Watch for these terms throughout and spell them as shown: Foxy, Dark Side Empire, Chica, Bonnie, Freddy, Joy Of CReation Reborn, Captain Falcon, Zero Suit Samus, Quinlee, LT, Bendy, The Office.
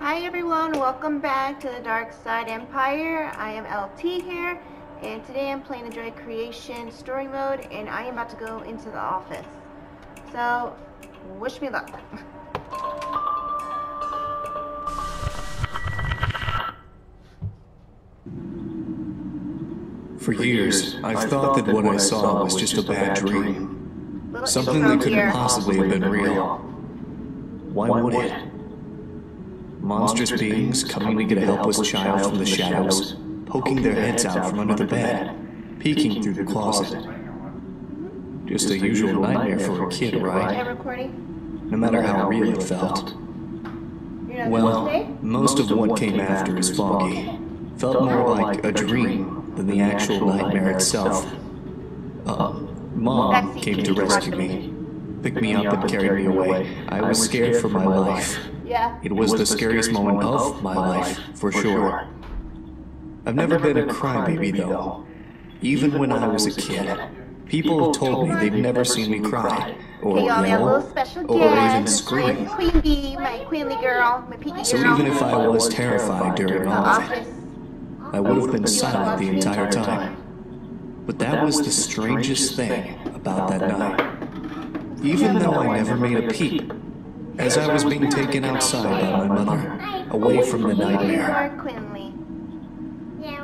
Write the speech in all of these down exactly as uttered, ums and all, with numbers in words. Hi everyone, welcome back to the Dark Side Empire. I am L T here, and today I'm playing the Joy Of CReation story mode, and I am about to go into the office. So, wish me luck. For years, I've thought that what I saw was just a bad dream. Something that couldn't possibly have been real. Why would it? Monstrous beings coming to get a helpless child from the shadows, poking their heads out from under the bed, peeking through the closet. Just a usual nightmare for a kid, right? No matter how real it felt. Well, most of what came after is foggy. Felt more like a dream than the actual nightmare itself. Uh, Mom came to rescue me, picked me up and carried me away. I was scared for my life. It was the scariest moment of my life, for sure. I've never been a crybaby though. Even when I was a kid, people told me they'd never seen me cry, or yell, or even scream. So even if I was terrified during all of it, I would have been silent the entire time. But that was the strangest thing about that night. Even though I never made a peep, as I was being taken outside by my mother, away from the nightmare,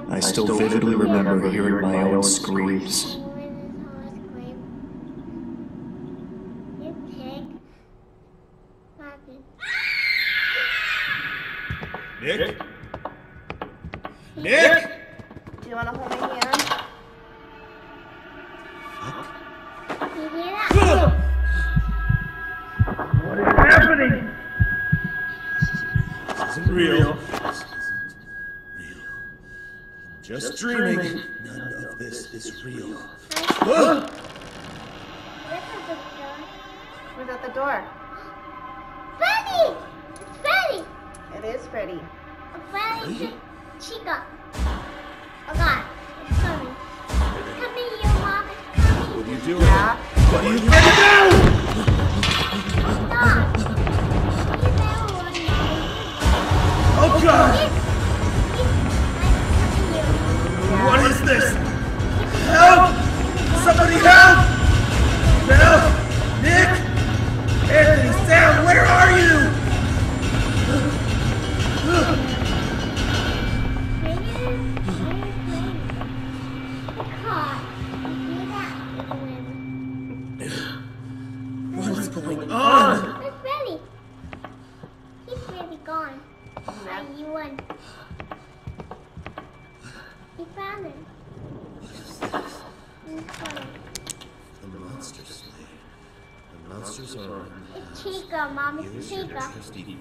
I still vividly remember hearing my own screams. Nick? Nick! Do you want to hold my hand? Fuck. You hear that? What is happening? This isn't real. This isn't real. I'm just, just dreaming. dreaming. None, None of, of this, this is real. real. Huh? Where's at the door? Freddy! It's Freddy! It is Freddy. Freddy? Chica. Oh God, it's coming. It's coming, you mom. It's coming. What are you doing? Yeah. What are you doing? Stop. Oh God. It's, it's, yeah. What is this? Help! Somebody help! Help! Nick! Anthony, Sam, where are you?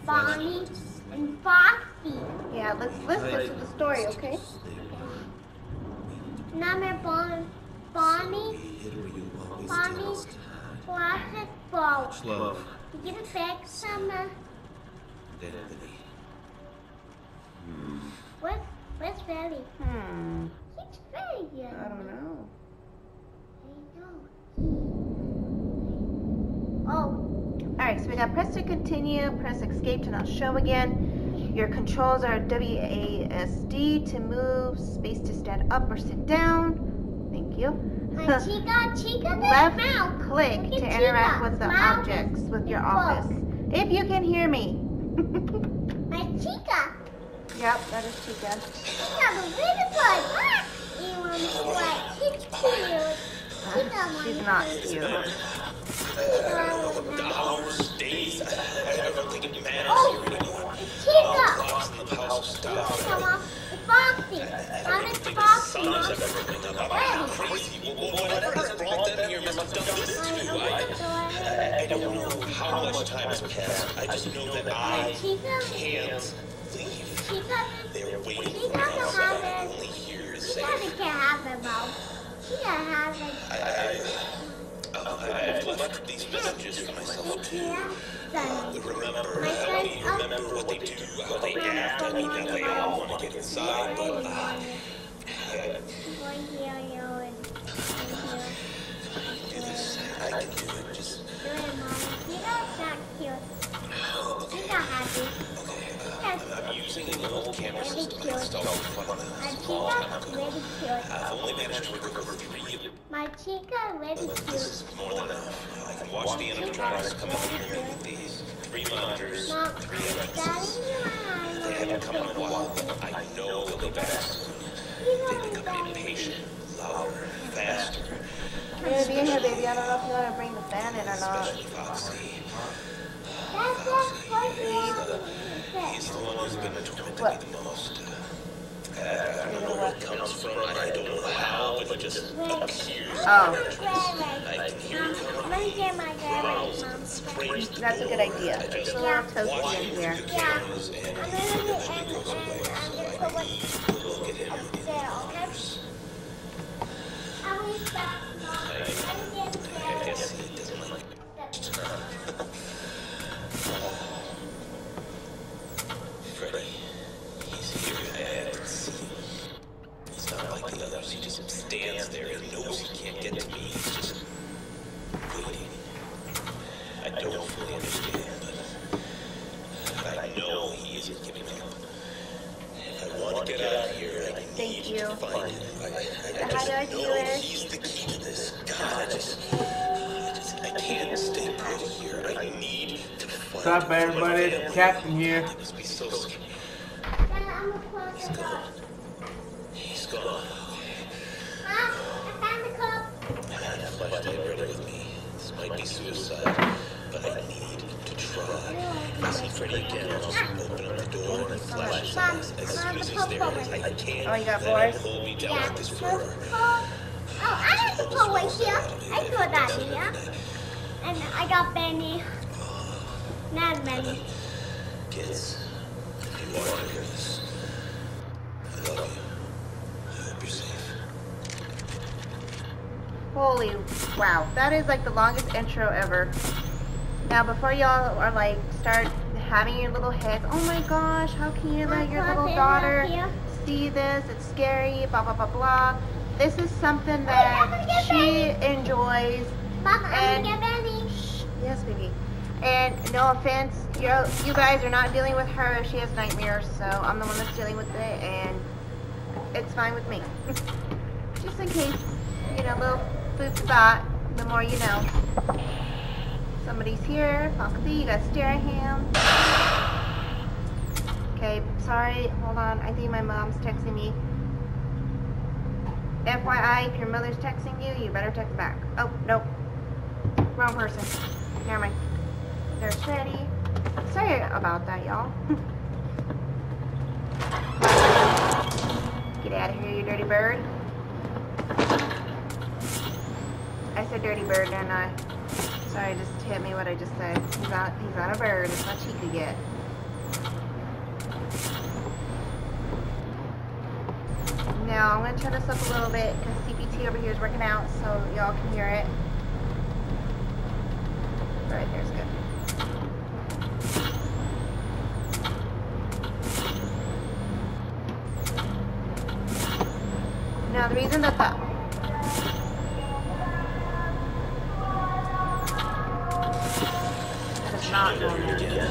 Bonnie and Foxy. Yeah, let's let's listen to the story, okay? Number bon Bonnie, Bonnie, plastic ball. You get it back, summer. Where's where's Freddy? Hmm. He's Freddy again. I don't know. I know. Oh. Alright, so we got press to continue, press escape to not show again. Your controls are W A S D to move, space to stand up or sit down. Thank you. Uh, Chica, Chica, left click to Chica. Interact with the Mom. Objects with your office. If you can hear me. My Chica. Yep, that is Chica. Chica, the really she's not cute. The hours, days, I never think it matters oh, here anymore. Chica! I've lost the house, Chica, Foxy! I'm in Foxy, Mom. I'm crazy. Whatever has brought them here must have done this to you. I don't know how much time has passed. I just know that I can't leave. They're waiting for us. I'm only here to say. Chica can't have them, Mom. Chica has them. Uh, I've left these messages for myself to uh, remember how we remember what they do, how they act. I mean, that they all want to get inside, but uh, I can do this. I can do it. Just. Okay. Uh, using the old cameras installed from I've only managed to recover three. My Chica really cute. This is more than enough. I can watch the animatronics come out here with these three monitors, three lenses. They haven't come in a while. I know they'll be fast. They become impatient, louder, faster. You're being here, baby. I don't know if you want to bring the fan in or not. Especially Foxy. That's Foxy. He's the one who's been tormenting me the most. Uh, I don't know where it comes from. I don't know how, but it just appears. Oh. I can hear it coming from. That's a good idea. Just watch him through the cameras and eventually goes away. So I need to look at him in the hours. I guess he doesn't like me. Freddy, he's here. I haven't seen him. He's not like the others. He just stands there and knows he can't get to me. He's just waiting. I don't fully understand, but I know he isn't giving up. I want to get out of here. I need to find him. I just know he's the key to this. God, I just... I can't stay put here. I need to find. What's up, everybody? It's Captain here. He must be so scared. He's gone. He's gone. Mom, I found the club. I had a flashlight ready with me. This might be suicide, but I need to try. If I see Freddy again, I'll just open up the door and flash his eyes as soon as he's there. I can't let him hold me down like this forever. Oh, I had the club right here. I threw that in here. And I got Bendy. Not Bendy. Kids, if you want to hear this, I love you. I hope you're safe. Holy wow. That is like the longest intro ever. Now, before y'all are like, start having your little heads, oh my gosh, how can you let your little daughter see this? It's scary, blah, blah, blah, blah. This is something that she enjoys. Mom, I'm gonna get Bendy. Yes, baby. And no offense, you you guys are not dealing with her. She has nightmares, so I'm the one that's dealing with it, and it's fine with me. Just in case, you know, little food for thought. The more you know. Somebody's here. Possibly you guys stare at him. Okay, sorry. Hold on. I think my mom's texting me. F Y I, if your mother's texting you, you better text back. Oh, nope. Wrong person. Never mind. There's Freddy. Sorry about that, y'all. Get out of here, you dirty bird. I said dirty bird, didn't I? Sorry, just hit me what I just said. He's not, he's not a bird. It's not Chica yet. Now, I'm going to turn this up a little bit because C P T over here is working out so y'all can hear it. Right there's good. Now the reason that that does not go again.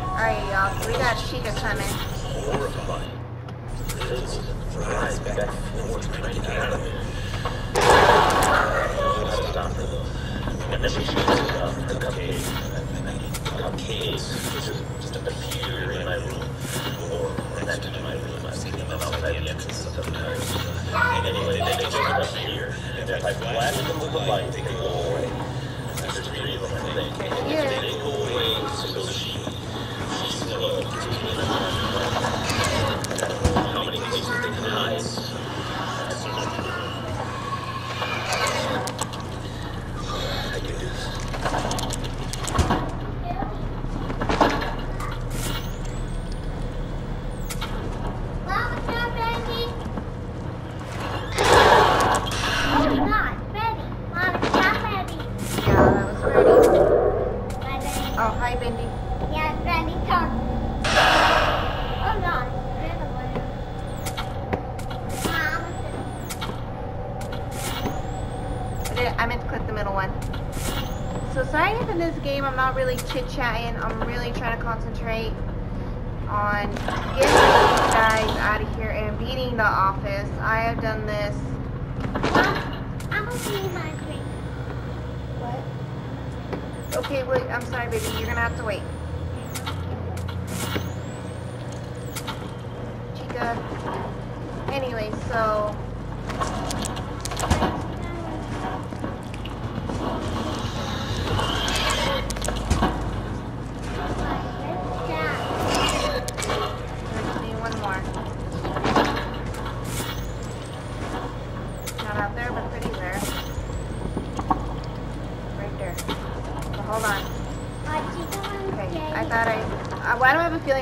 Alright y'all, we got Chica coming. Horrifying. Lives flies back and forth trying to get out of it. Stop it. And then she shows up the cupcake. And I eat cupcakes. This is just appear in my room. Or next to my room. I've seen them outside the entrance of the house. And anyway, they just appear. And if I flash them with the light, they can go away. There's three of them. They can't get they go away. So she, she still gives me the I don't know how many places they can hide. starting up in this game, I'm not really chit-chatting. I'm really trying to concentrate on getting these guys out of here and beating the office. I have done this. Well, I'm going to need my drink. What? Okay, wait. I'm sorry, baby. You're going to have to wait. Chica. Anyway, so...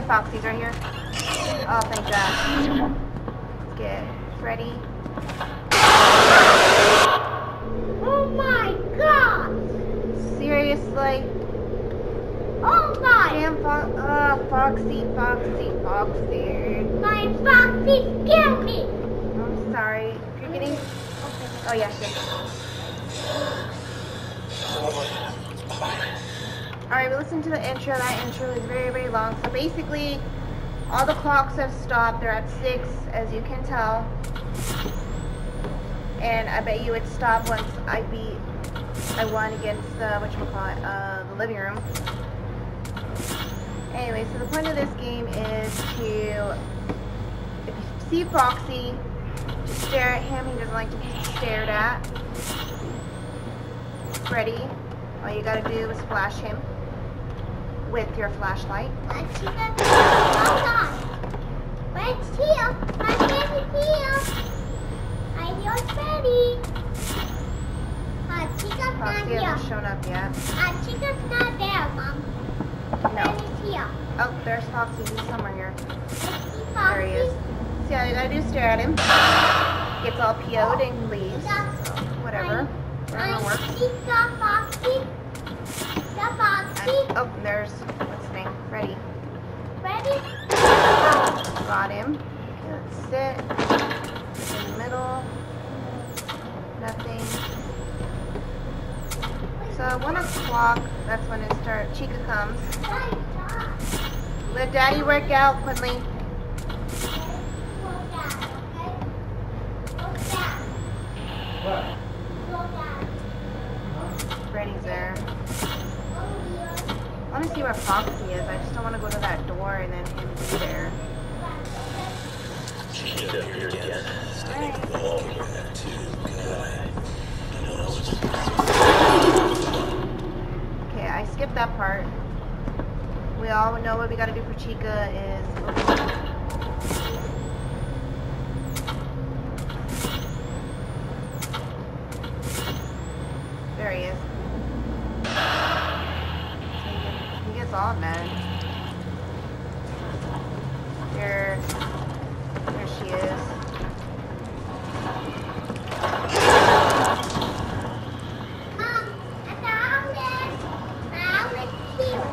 Foxy's right here. Oh, thank God. Let's get Freddy. Oh my God! Seriously? Oh my! Damn, Fo uh, Foxy, Foxy, Foxy. My Foxy scared me. I'm sorry. You're getting. Oh yeah, sure. Alright, we listened to the intro. That intro is very, very long. So basically, all the clocks have stopped. They're at six, as you can tell. And I bet you it stopped once I beat, I won against the, whatchamacallit, uh, the living room. Anyway, so the point of this game is to, if you see Foxy, just stare at him. He doesn't like to be stared at. Freddy, all you gotta do is flash him with your flashlight. Let's see that. Hold on. Let's heal. My baby heal. I heal Freddy. Uh, Chica's not here. Foxy hasn't shown up yet. Uh, Chica's not there, Mom. No. Freddy's here. Oh, there's Foxy. He's somewhere here. Let's see Foxy. There he is. See, all you gotta do is stare at him. Gets all P O'd and leaves. So, whatever. I see the Foxy. The Foxy. I'm, oh, there's, what's his name? Freddy. Freddy. Got him. Okay, let's sit. In the middle. Nothing. So, one o'clock, that's when it starts. Chica comes. Let Daddy work out, Quinley. Work out, okay? Work out. What? Freddy's there. I want to see where Foxy is. I just don't want to go to that door and then him be there. She's up here again. Standing at the wall with that too. Good. Okay, I skipped that part. We all know what we gotta do for Chica is. Oh. There he is. He gets all mad. There, there she is. Mom, I found it. I was cute.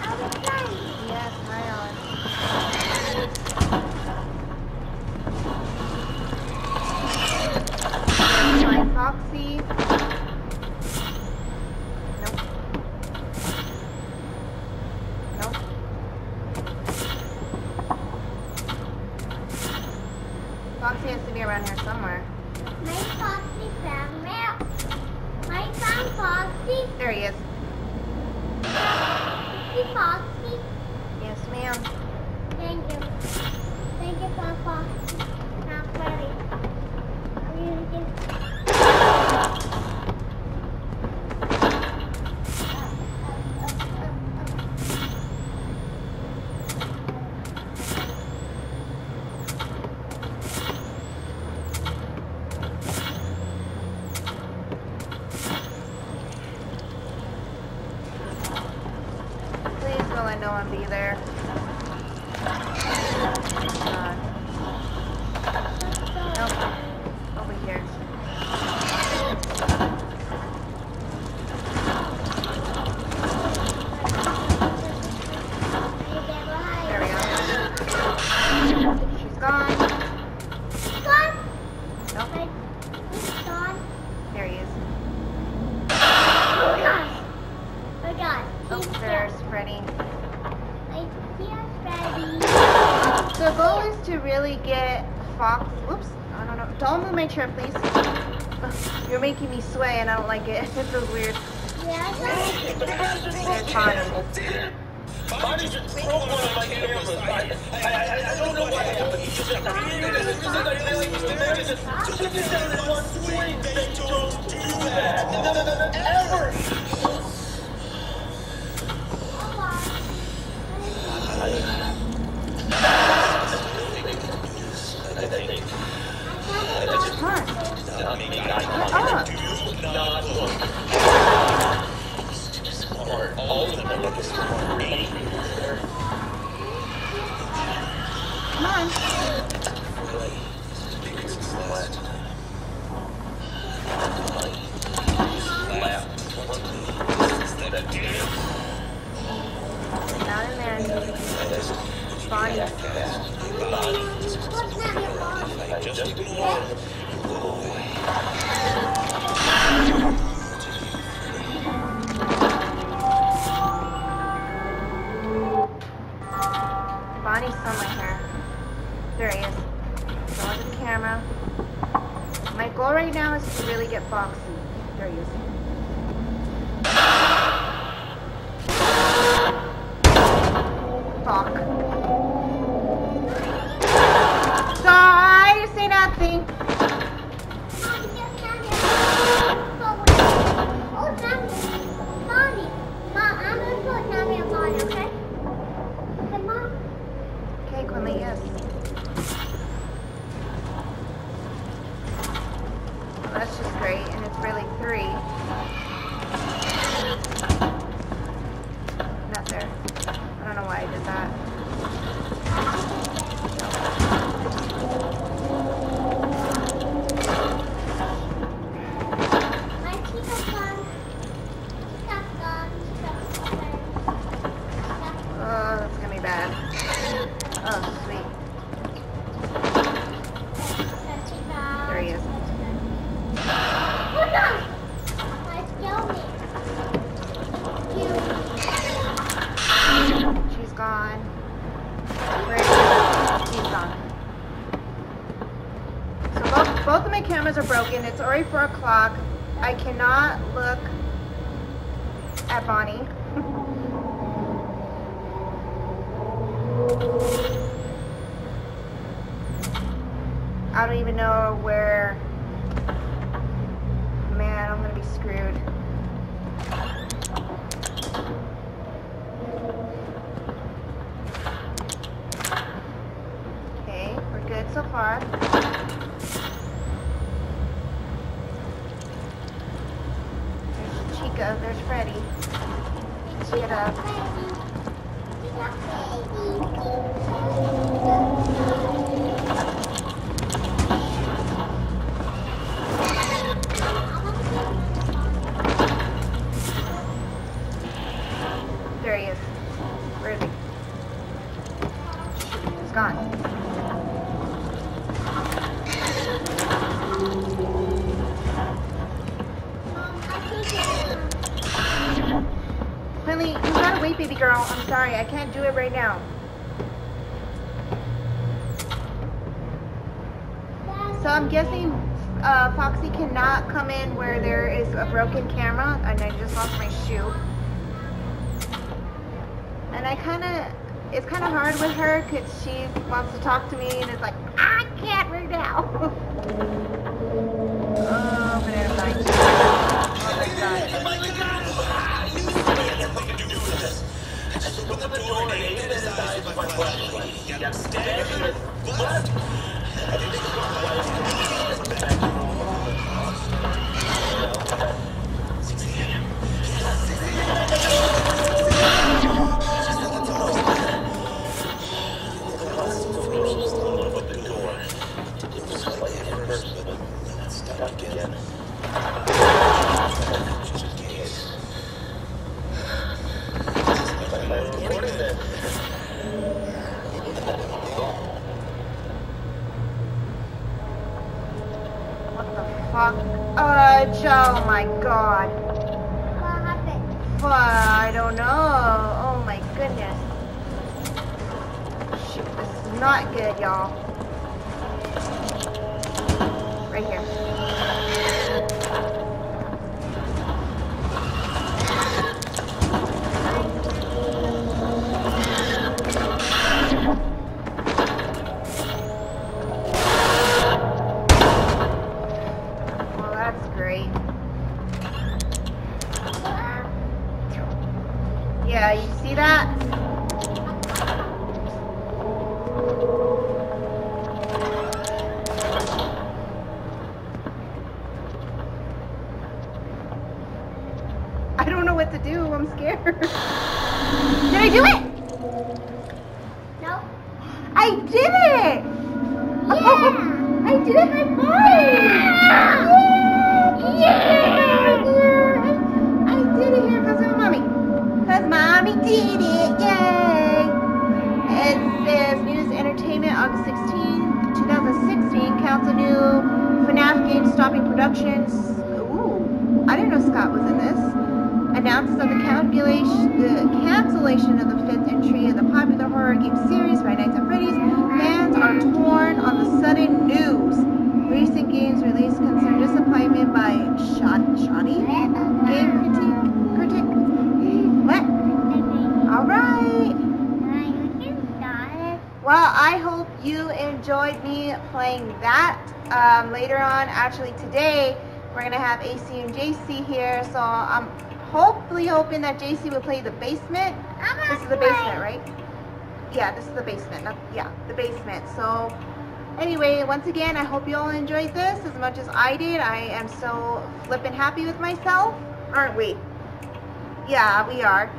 I was funny. Yes, my own. My Foxy. Foxy has to be around here somewhere. My Foxy found out. My found Foxy. There he is. See Foxy? Yes, ma'am. Thank you. Thank you for Foxy. Not Freddy. I'm going to There he is. Oh, the goal is to really get Fox. Whoops. I don't know. Don't move my chair, please. Ugh, you're making me sway, and I don't like it. It feels weird. Yeah, it's fine. Bonnie just broke one of my cameras. I, I, I don't know what happened. He just created it. It's like they like to just took it down in one swing. They don't do that. Ever. Cameras are broken. It's already four o'clock. I cannot look at Bonnie. I don't even know where. Man, I'm gonna be screwed. Okay, we're good so far. There's Freddy. Let's get up. There he is. Where is he? He's gone. You gotta wait, baby girl. I'm sorry, I can't do it right now. So I'm guessing uh, Foxy cannot come in where there is a broken camera, and I just lost my shoe. And I kind of, it's kind of hard with her because she wants to talk to me, and it's like I can't right now. Oh, but it's like, oh my God. Open the door and aim his eyes with my flashlight. Yep, stab him in the butt. And he took my wife's computer back and rolled. six a m Yeah, six a m Just let the door open. The glass froze as the love of the door. It was like it first, but then it stopped again. Oh my God. What happened? Well, I don't know. Oh my goodness. Shoot, this is not good, y'all. Right here. Well, that's great. Yeah, you see that? Hoping that J C will play the basement. This is the basement, right? Yeah, this is the basement. Not, yeah, the basement. So anyway, once again, I hope you all enjoyed this as much as I did. I am so flippin' happy with myself, aren't we? Yeah, we are.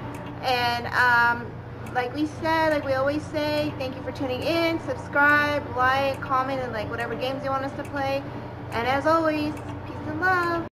And um, like we said, like we always say, thank you for tuning in. Subscribe, like, comment, and like whatever games you want us to play. And as always, peace and love.